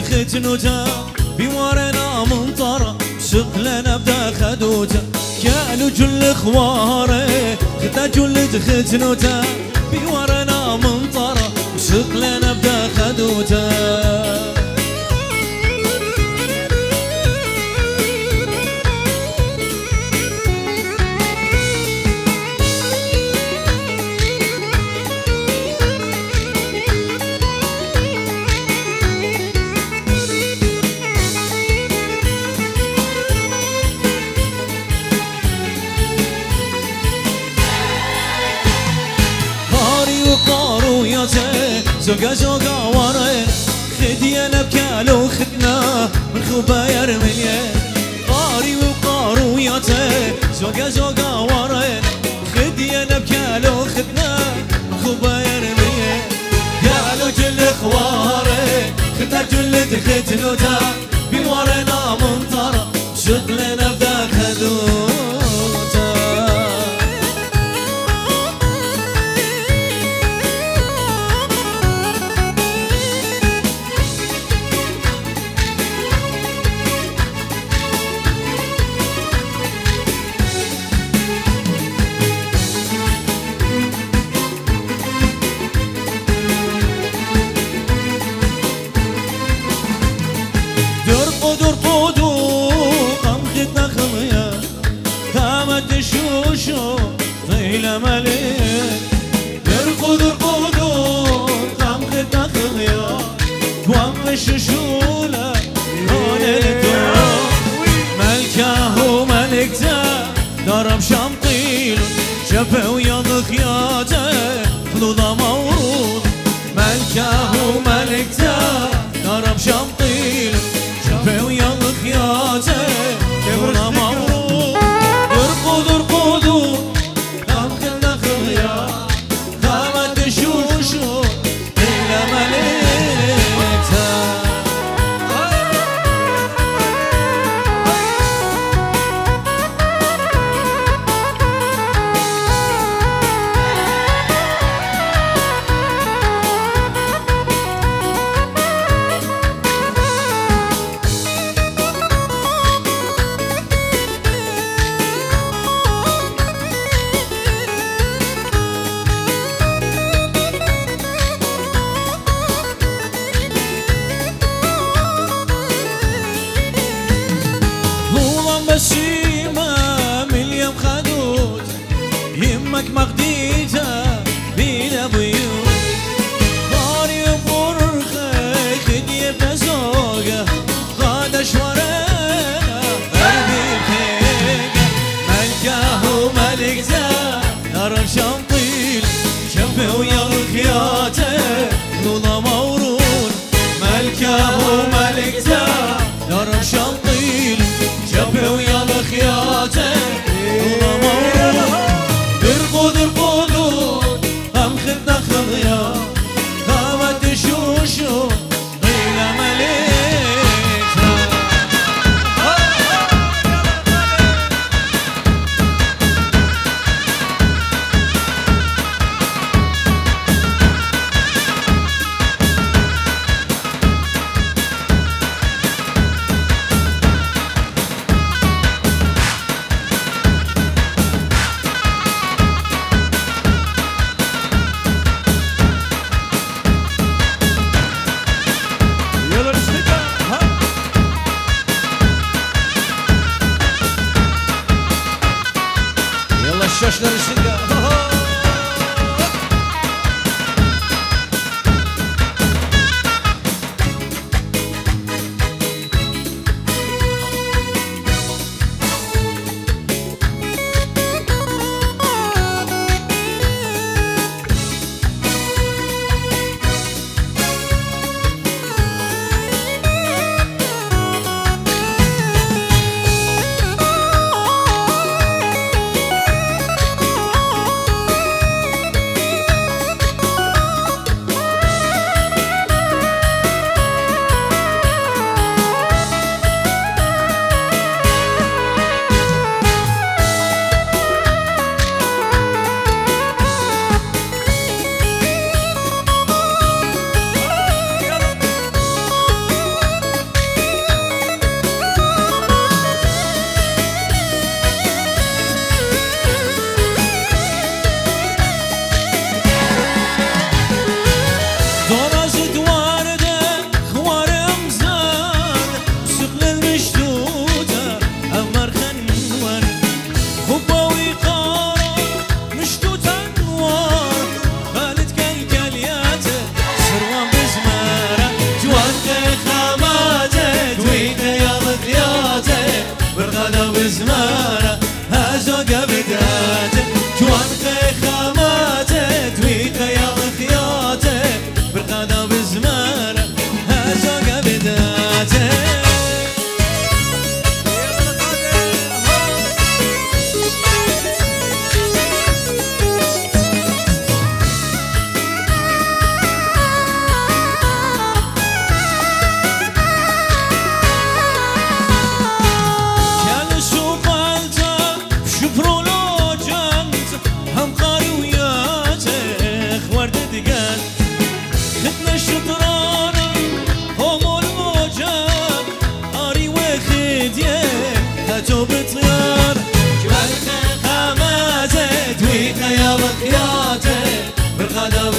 تخيت نوتا بوارنا منطرة شغلنا بدا خدوتا كالو جل خواري خدا جل تخيت نوتا بوارنا منطرة شغلنا بدا خدوتا زوجا زوجا ورا خدي انا بكالو خدنا من خبايا رميان قاري وقارو يا تاي زوجا زوجا ورا خدي انا بكالو خدنا من خبايا رميان قالو جل خواري خدنا جلد خدنو تا بمورنا منطرة شغلنا بداك هدو ششولة لون الدور ملكه ملكته درب شمطيل شفه ويض خياته خلوضة مورود ملكه ملكته درب شمطيل شفه ويض خياته خلوضة مورود ارقد ارقدوا خمخلنا خليا خامت الشوشو إلا ملك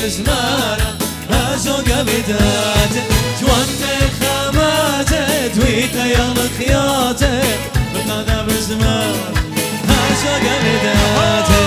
زمارة أزوجة بداته تواني خاماته تويته يا مخياته بقنا بزمارة أزوجة بداته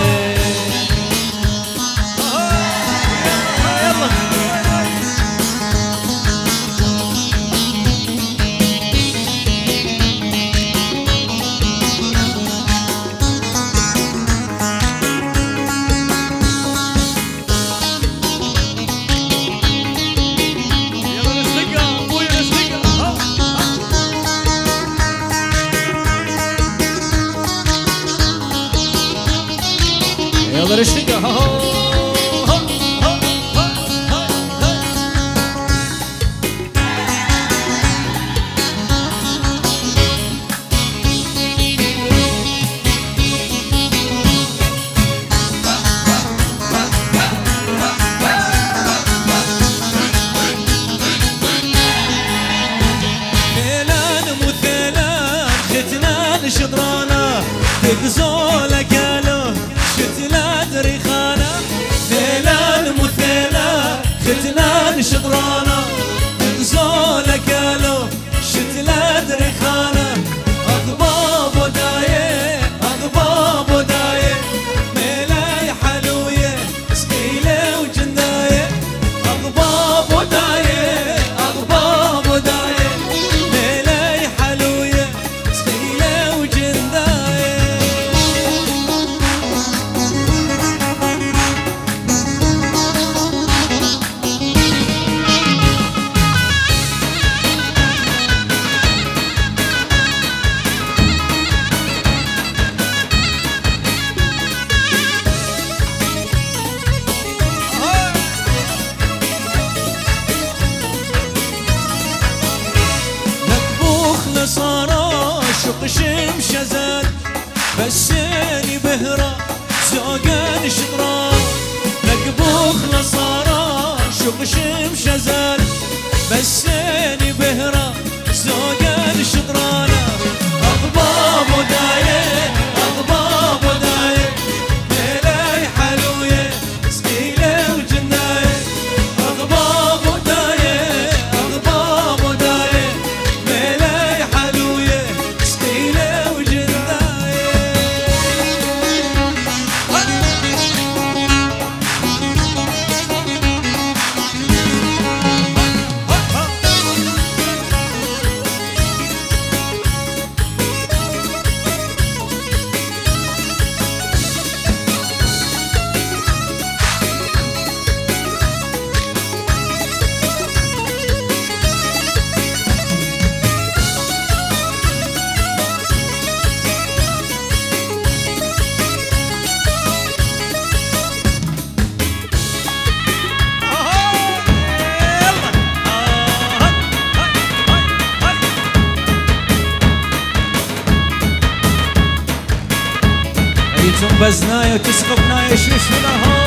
بزنايا وتسقطنايا شوش لها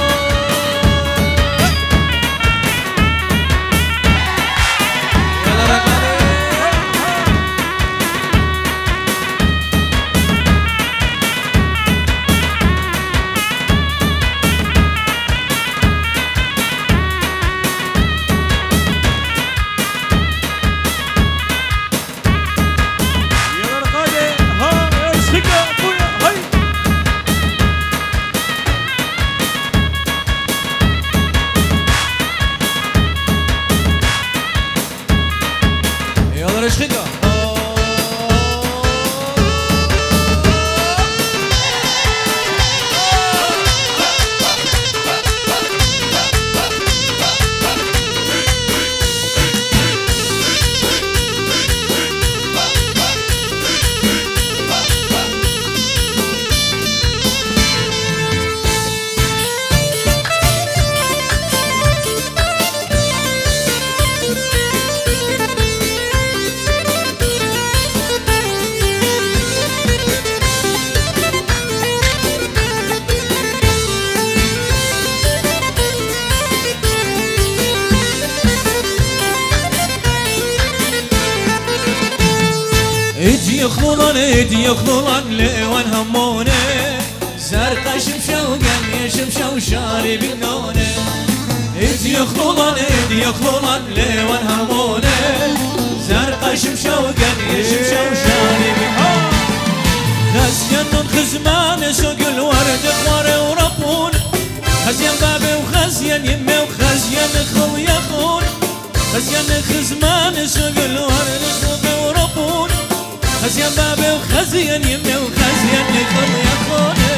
يخضلان لوان همونه زرقا شمشا وقليا شمشا وشاري بالنونه يخلون لي ونهموني زرقا شمشوقا يشمشوشاني بحب خزيان خزمان سوق الورد خواري وربون خزيان بابي وخزيان يمي وخزيان خل يخون خزيان خزمان سوق الورد خواري وربون خزيان بابي وخزيان يمي وخزيان خل يخوني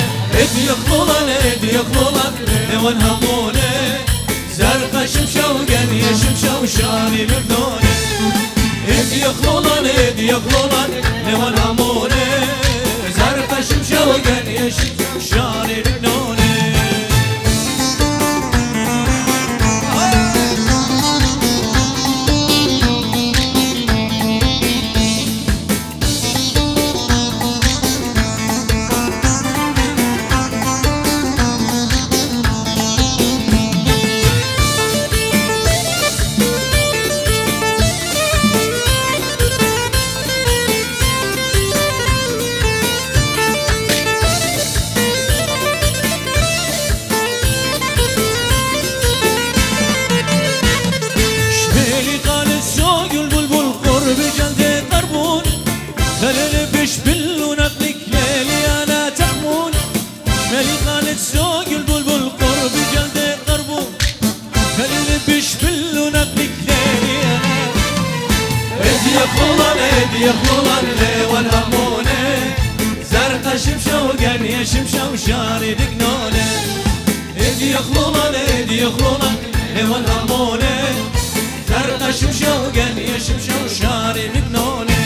إدي يخلون إدي يخلون لي ونهموني زرقا شمشوقا يشمشوشاني ببنوني إدي يخلون إدي يخلون لي ونهموني زرقا شمشوقا يشمشوشاني ببنوني يخلون لي ونهموني زرقا شمشوقا يشمشوشاني دقنوني إدي يخلون إدي يخلون لي ونهموني زرقا شمشوقا يشمشوشاني دقنوني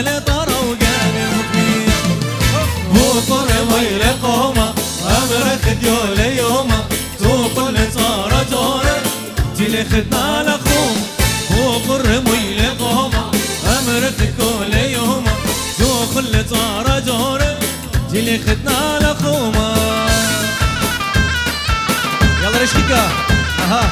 خليطة روقان مكنية بوطر ويل قومة أمر خديو ليومة توقل صار جورة تلي خدنا لخوم بوطر ويل قومة أمر خديو ليومة توقل صار جورة تلي خدنا لخومة يلا رشيكا أها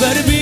بربي